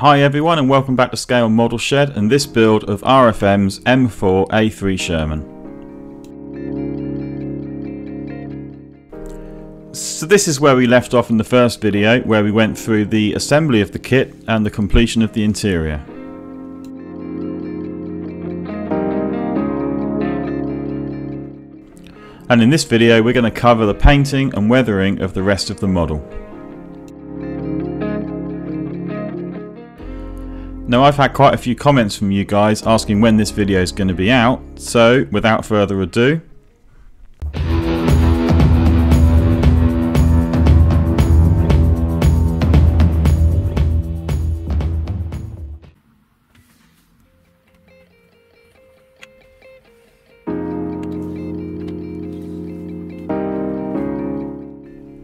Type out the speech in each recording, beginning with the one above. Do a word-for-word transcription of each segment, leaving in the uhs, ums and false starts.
Hi everyone and welcome back to Scale Model Shed and this build of R F M's M four A three Sherman. So this is where we left off in the first video, where we went through the assembly of the kit and the completion of the interior. And in this video we're going to cover the painting and weathering of the rest of the model. Now I've had quite a few comments from you guys asking when this video is going to be out, so without further ado,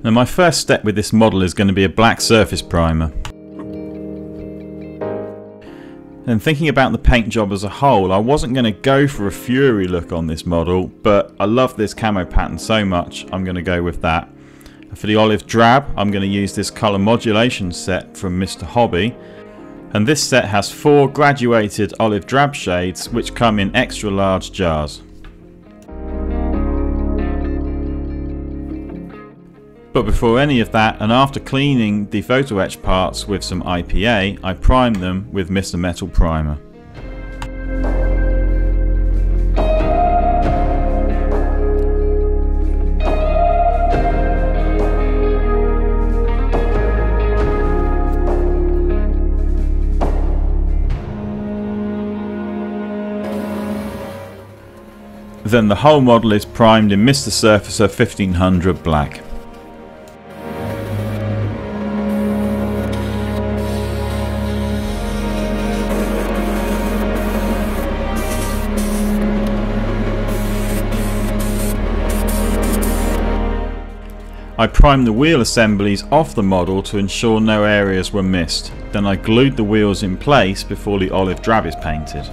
now my first step with this model is going to be a black surface primer. And thinking about the paint job as a whole, I wasn't going to go for a fury look on this model, but I love this camo pattern so much, I'm going to go with that. For the olive drab, I'm going to use this colour modulation set from Mr Hobby. And this set has four graduated olive drab shades which come in extra large jars. But before any of that, and after cleaning the photo etch parts with some I P A, I prime them with Mister Metal Primer. Then the whole model is primed in Mister Surfacer fifteen hundred Black. I primed the wheel assemblies off the model to ensure no areas were missed. Then I glued the wheels in place before the olive drab is painted.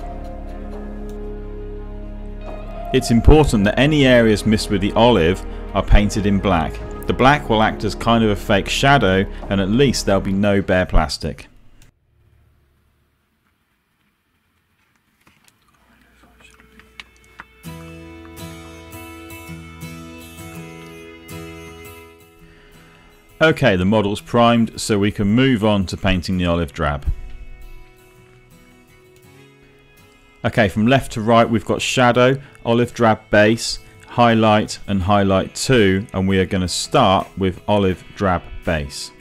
It's important that any areas missed with the olive are painted in black. The black will act as kind of a fake shadow, and at least there'll be no bare plastic. Okay, the model's primed, so we can move on to painting the olive drab. Okay, from left to right we've got shadow, olive drab base, highlight and highlight two, and we are going to start with olive drab base.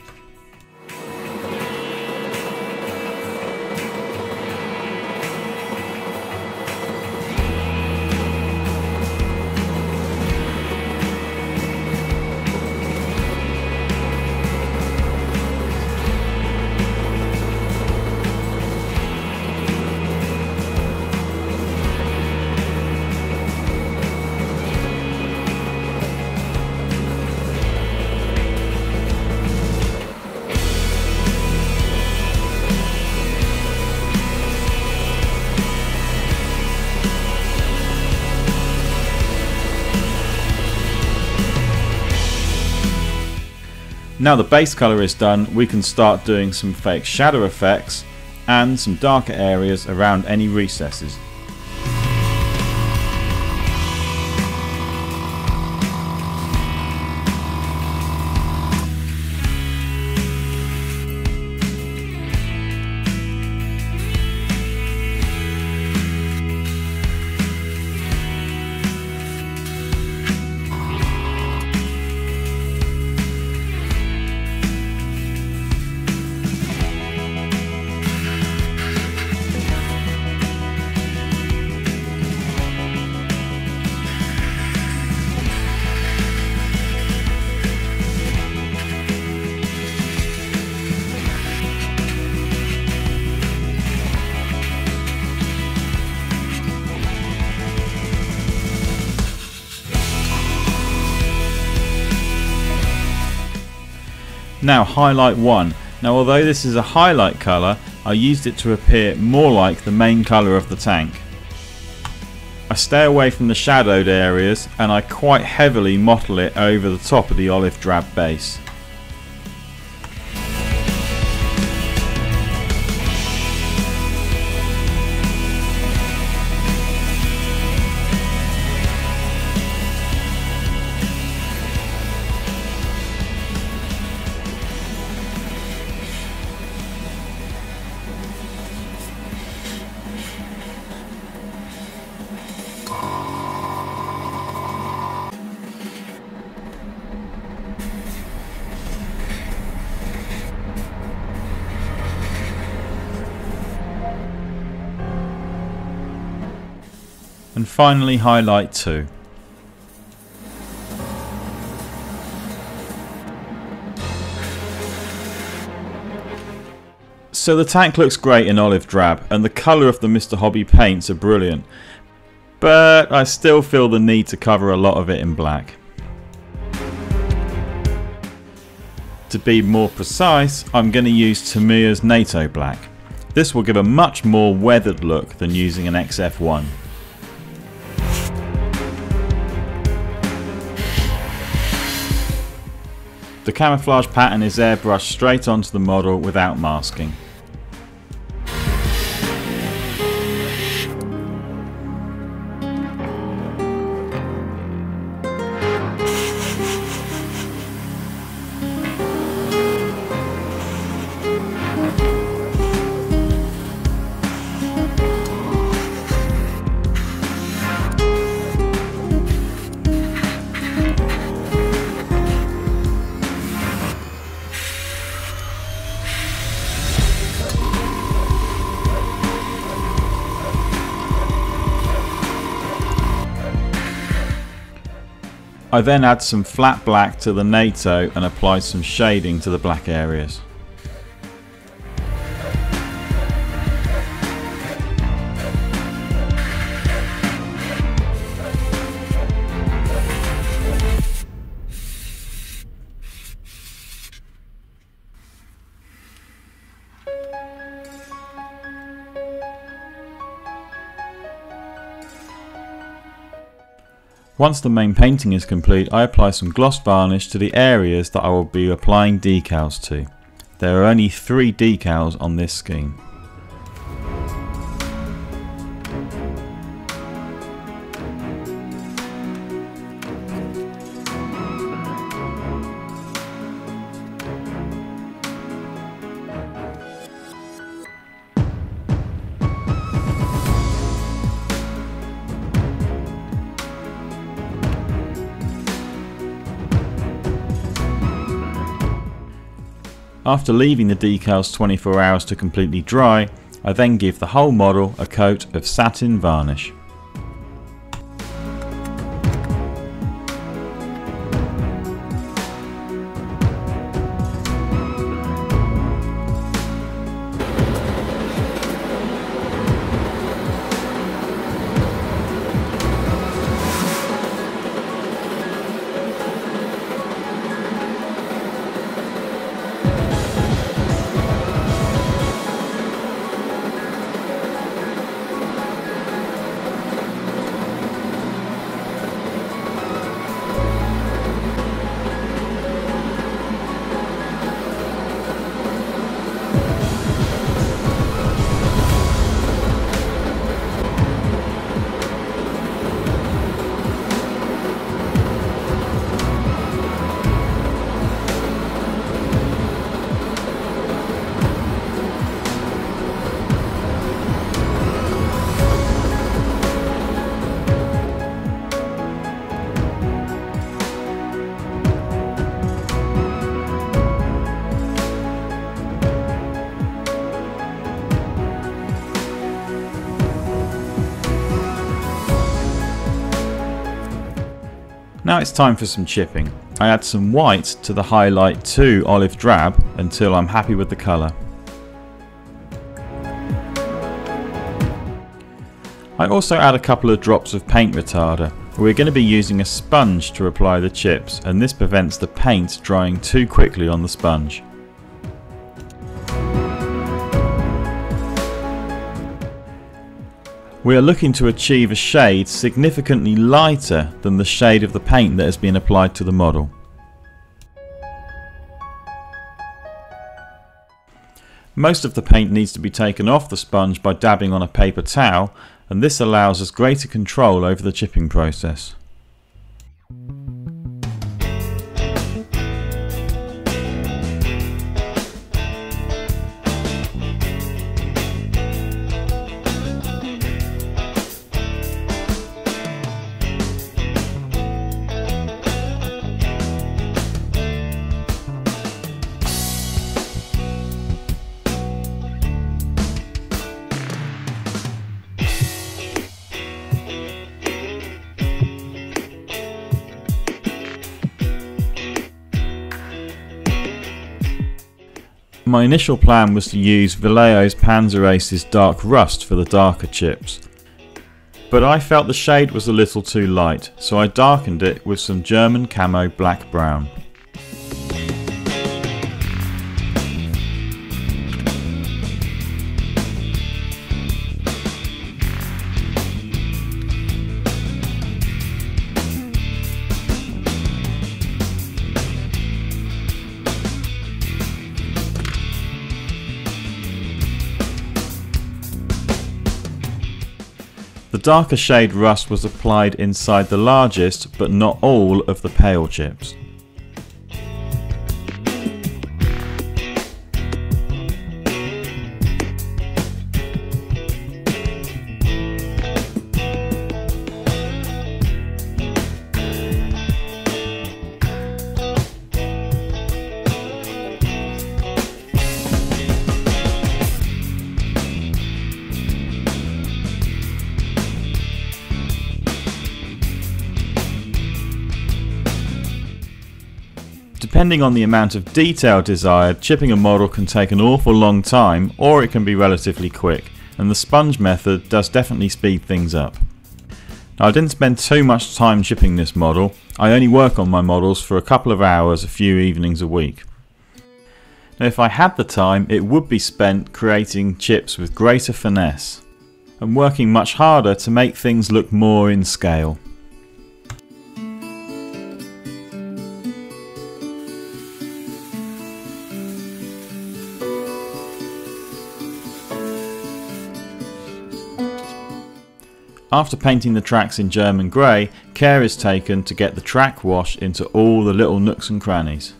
Now the base colour is done, we can start doing some fake shadow effects and some darker areas around any recesses. Now highlight one. Now although this is a highlight colour, I used it to appear more like the main colour of the tank. I stay away from the shadowed areas and I quite heavily mottle it over the top of the olive drab base. And finally highlight two. So the tank looks great in olive drab and the colour of the Mr Hobby paints are brilliant, but I still feel the need to cover a lot of it in black. To be more precise, I'm going to use Tamiya's NATO black. This will give a much more weathered look than using an X F one. The camouflage pattern is airbrushed straight onto the model without masking. I then add some flat black to the NATO and apply some shading to the black areas. Once the main painting is complete, I apply some gloss varnish to the areas that I will be applying decals to. There are only three decals on this scheme. After leaving the decals twenty-four hours to completely dry, I then give the whole model a coat of satin varnish. Now it's time for some chipping. I add some white to the highlight two olive drab until I'm happy with the colour. I also add a couple of drops of paint retarder. We're going to be using a sponge to apply the chips, and this prevents the paint drying too quickly on the sponge. We are looking to achieve a shade significantly lighter than the shade of the paint that has been applied to the model. Most of the paint needs to be taken off the sponge by dabbing on a paper towel, and this allows us greater control over the chipping process. My initial plan was to use Vallejo's Panzer Ace's Dark Rust for the darker chips, but I felt the shade was a little too light, so I darkened it with some German Camo Black Brown. The darker shade rust was applied inside the largest, but not all, of the pale chips. Depending on the amount of detail desired, chipping a model can take an awful long time, or it can be relatively quick, and the sponge method does definitely speed things up. Now, I didn't spend too much time chipping this model. I only work on my models for a couple of hours a few evenings a week. Now, if I had the time, it would be spent creating chips with greater finesse and working much harder to make things look more in scale. After painting the tracks in German grey, care is taken to get the track wash into all the little nooks and crannies.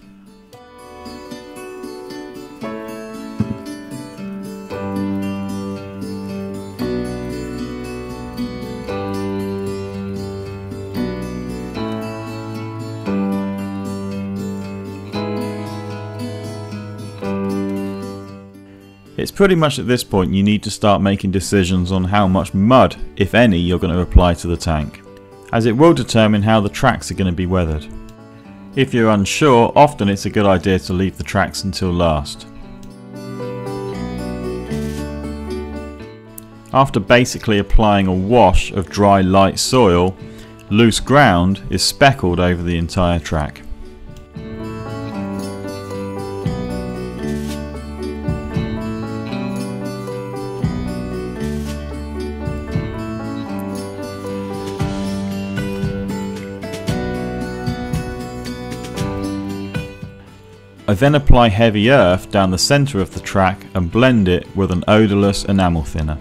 It's pretty much at this point you need to start making decisions on how much mud, if any, you're going to apply to the tank, as it will determine how the tracks are going to be weathered. If you're unsure, often it's a good idea to leave the tracks until last. After basically applying a wash of dry light soil, loose ground is speckled over the entire track. I then apply heavy earth down the centre of the track and blend it with an odourless enamel thinner.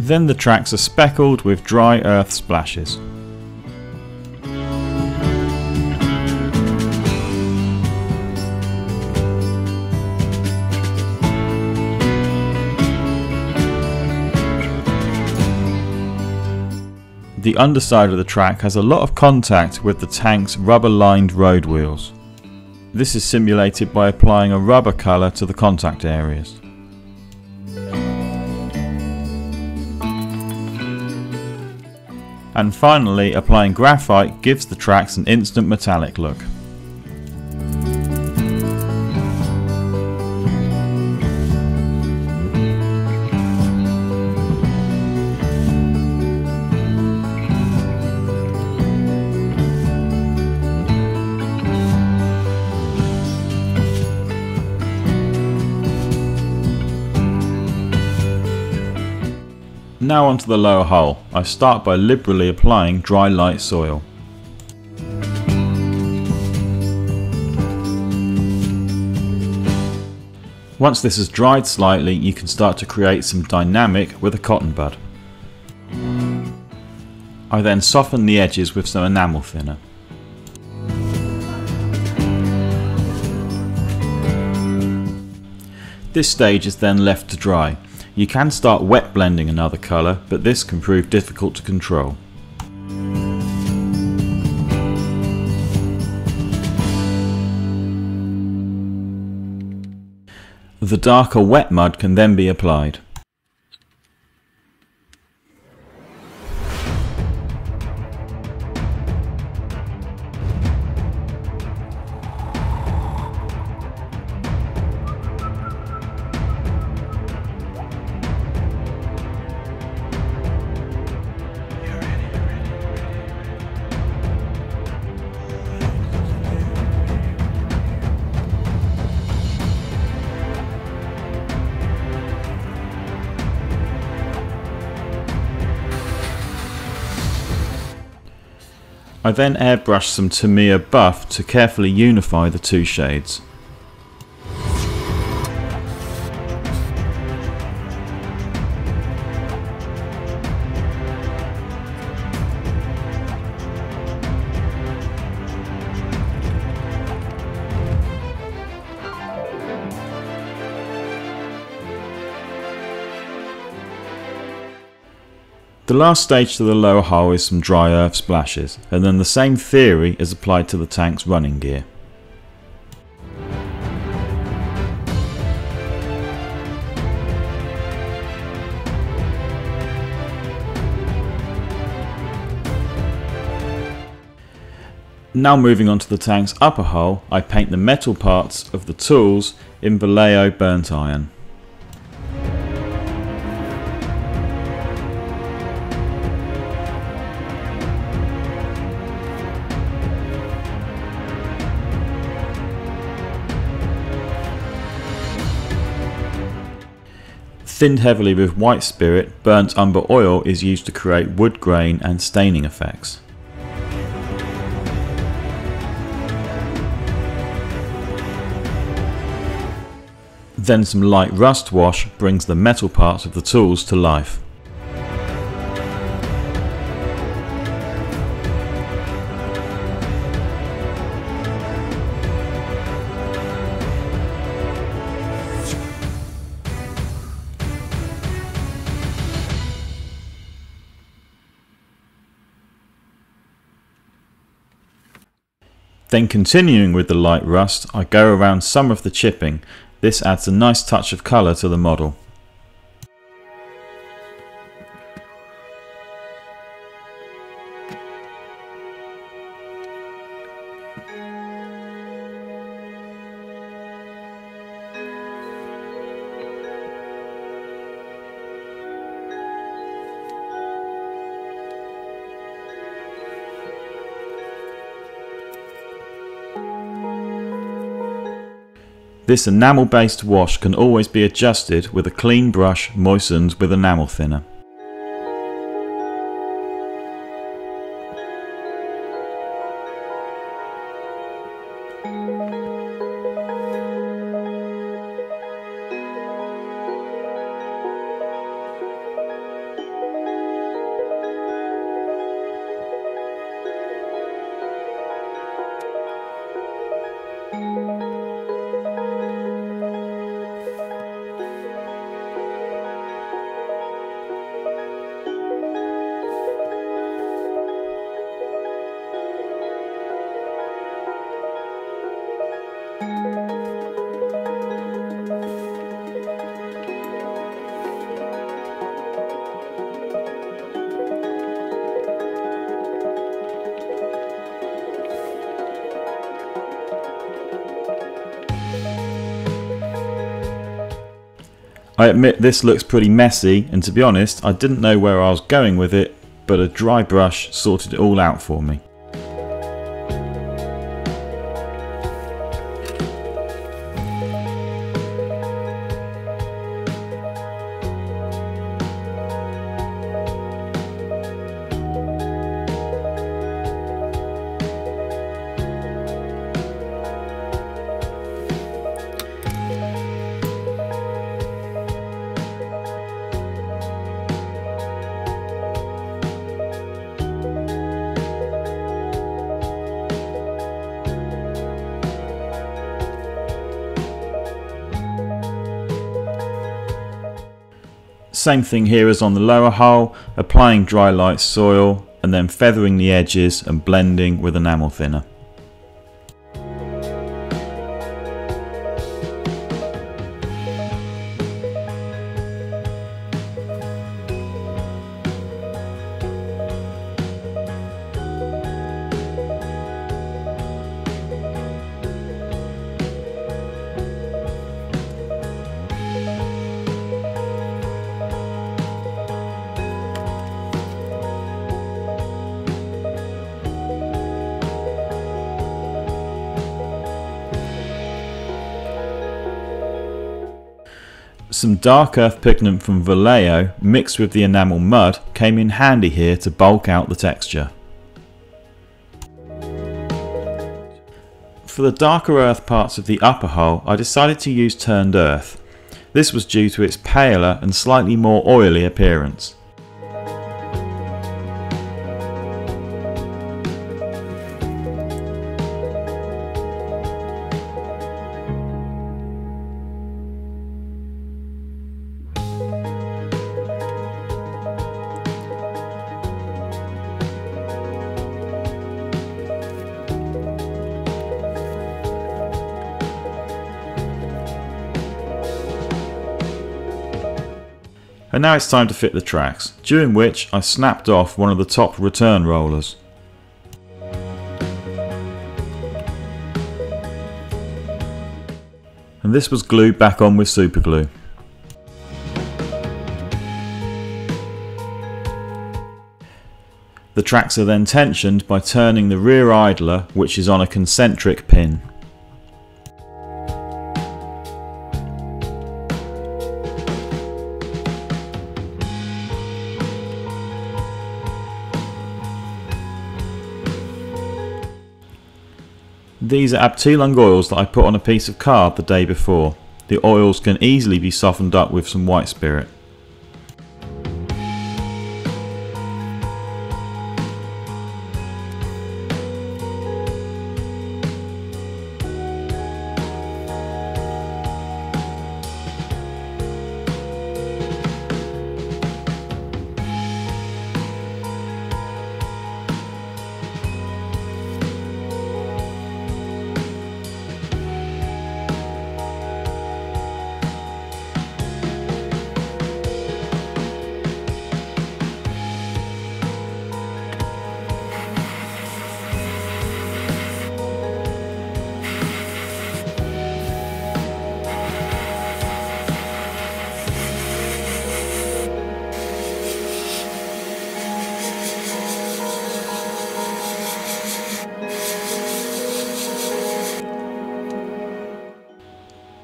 Then the tracks are speckled with dry earth splashes. The underside of the track has a lot of contact with the tank's rubber-lined road wheels. This is simulated by applying a rubber colour to the contact areas. And finally, applying graphite gives the tracks an instant metallic look. Now onto the lower hull. I start by liberally applying dry light soil. Once this has dried slightly, you can start to create some dynamic with a cotton bud. I then soften the edges with some enamel thinner. This stage is then left to dry. You can start wet blending another colour, but this can prove difficult to control. The darker wet mud can then be applied. I then airbrushed some Tamiya buff to carefully unify the two shades. The last stage to the lower hull is some dry earth splashes, and then the same theory is applied to the tank's running gear. Now moving on to the tank's upper hull, I paint the metal parts of the tools in Vallejo burnt iron. Thinned heavily with white spirit, burnt umber oil is used to create wood grain and staining effects. Then some light rust wash brings the metal parts of the tools to life. Then continuing with the light rust, I go around some of the chipping. This adds a nice touch of colour to the model. This enamel-based wash can always be adjusted with a clean brush moistened with enamel thinner. I admit this looks pretty messy, and to be honest, I didn't know where I was going with it, but a dry brush sorted it all out for me. Same thing here as on the lower hull, applying dry light soil and then feathering the edges and blending with enamel thinner. Some dark earth pigment from Vallejo mixed with the enamel mud came in handy here to bulk out the texture. For the darker earth parts of the upper hull, I decided to use turned earth. This was due to its paler and slightly more oily appearance. And now it's time to fit the tracks, during which I snapped off one of the top return rollers. And this was glued back on with super glue. The tracks are then tensioned by turning the rear idler, which is on a concentric pin. These are Abteilung oils that I put on a piece of card the day before. The oils can easily be softened up with some white spirit.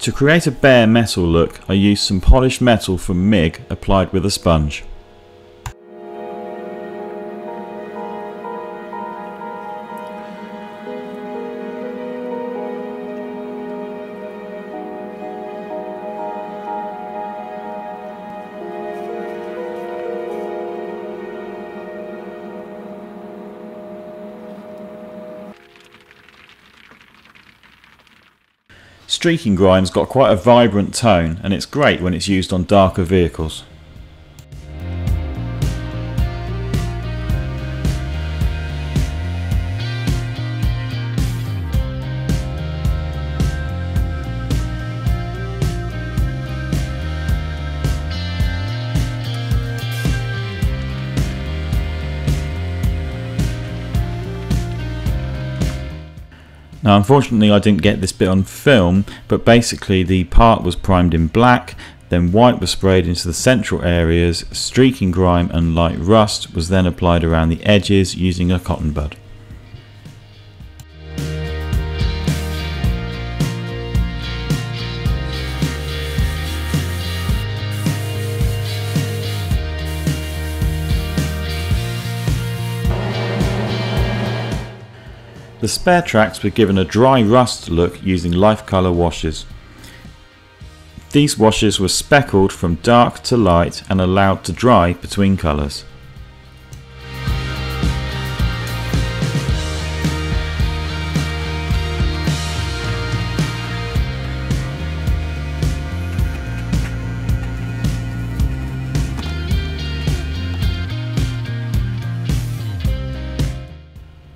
To create a bare metal look, I used some polished metal from M I G applied with a sponge. Streaking grind's got quite a vibrant tone, and it's great when it's used on darker vehicles. Now, unfortunately I didn't get this bit on film, but basically the part was primed in black, then white was sprayed into the central areas, streaking grime and light rust was then applied around the edges using a cotton bud. The spare tracks were given a dry rust look using Life Color washes. These washes were speckled from dark to light and allowed to dry between colours.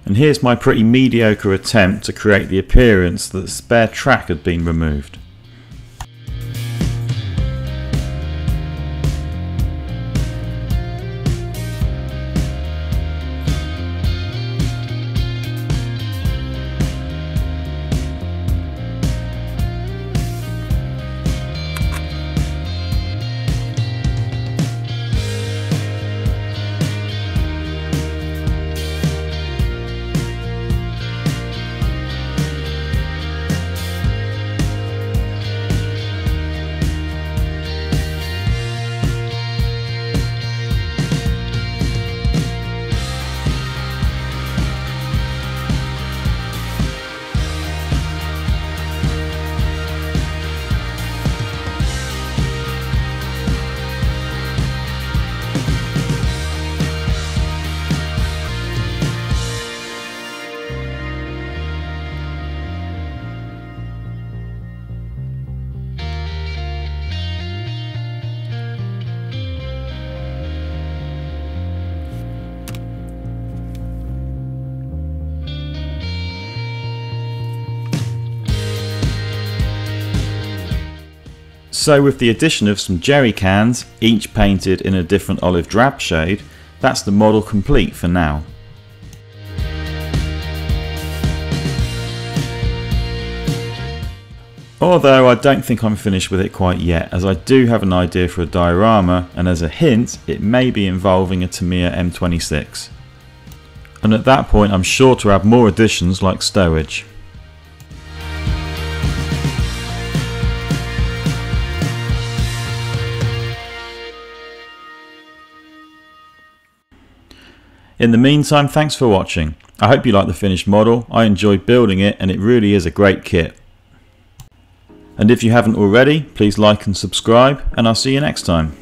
And here's my pretty mediocre attempt to create the appearance that the spare track had been removed. So with the addition of some jerry cans, each painted in a different olive drab shade, that's the model complete for now. Although I don't think I'm finished with it quite yet, as I do have an idea for a diorama, and as a hint it may be involving a Tamiya M twenty-six. And at that point I'm sure to add more additions like stowage. In the meantime, thanks for watching. I hope you like the finished model. I enjoyed building it and it really is a great kit. And if you haven't already, please like and subscribe, and I'll see you next time.